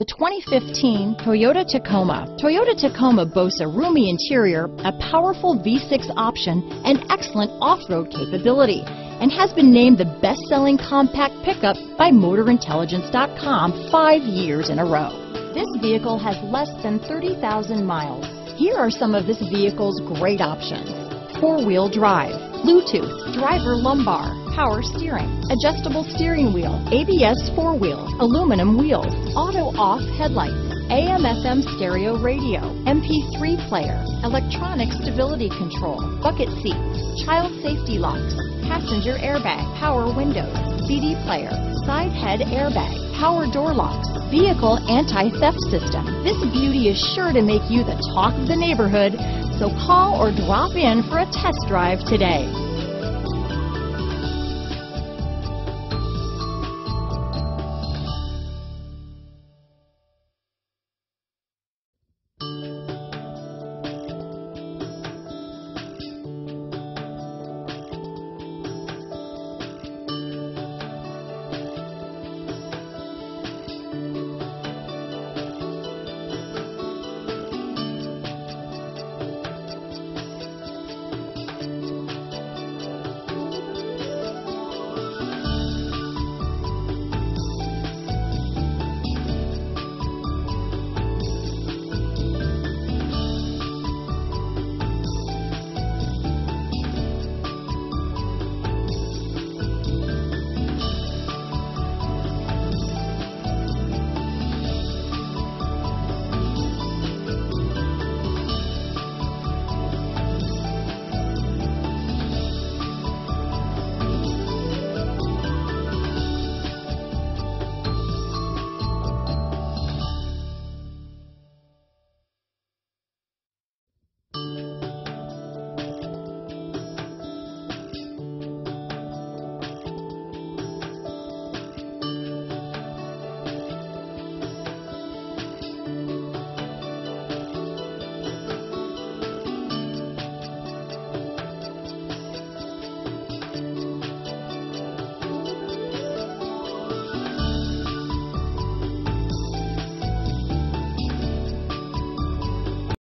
The 2015 Toyota Tacoma. Toyota Tacoma boasts a roomy interior, a powerful V6 option, and excellent off-road capability, and has been named the best-selling compact pickup by Motorintelligence.com 5 years in a row. This vehicle has less than 30,000 miles. Here are some of this vehicle's great options: four-wheel drive, Bluetooth, driver lumbar, power steering, adjustable steering wheel, ABS four-wheel, aluminum wheels, auto-off headlights, AM/FM stereo radio, MP3 player, electronic stability control, bucket seats, child safety locks, passenger airbag, power windows, CD player, side head airbag, power door locks, vehicle anti-theft system. This beauty is sure to make you the talk of the neighborhood, so call or drop in for a test drive today.